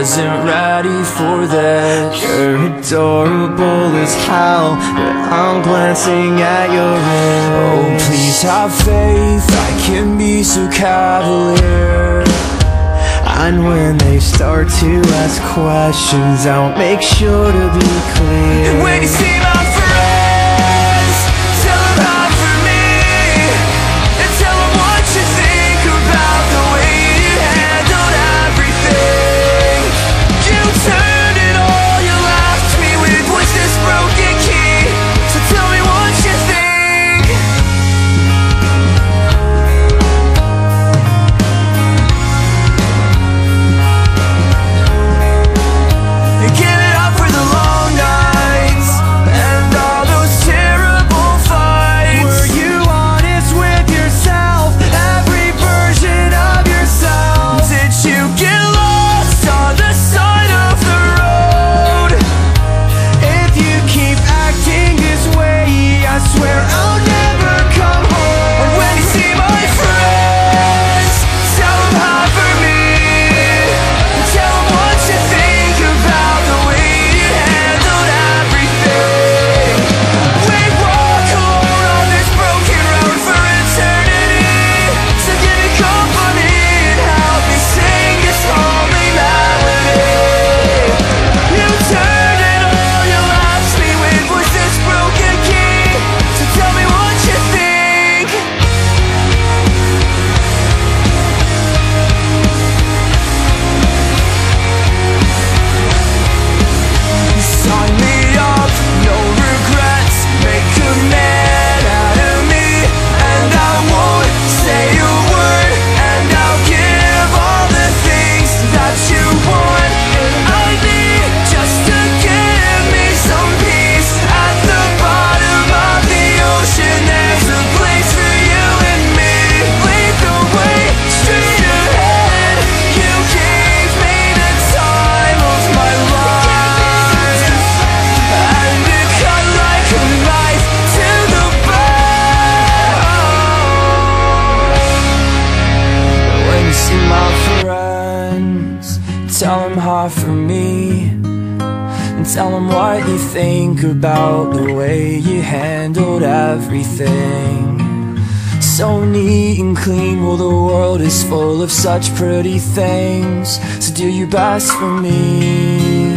wasn't ready for this. You're adorable as hell, but I'm glancing at your wrist. Oh, please have faith, I can be so cavalier. And when they start to ask questions, I'll make sure to be clear. And when you see my friends, tell them I'm for me, and tell them what you think about the way you handled everything. You turned it all, you left me with was this broken key. So tell me what you think. Tell them hard for me, and tell them what you think about the way you handled everything. So neat and clean, well, the world is full of such pretty things, so do your best for me.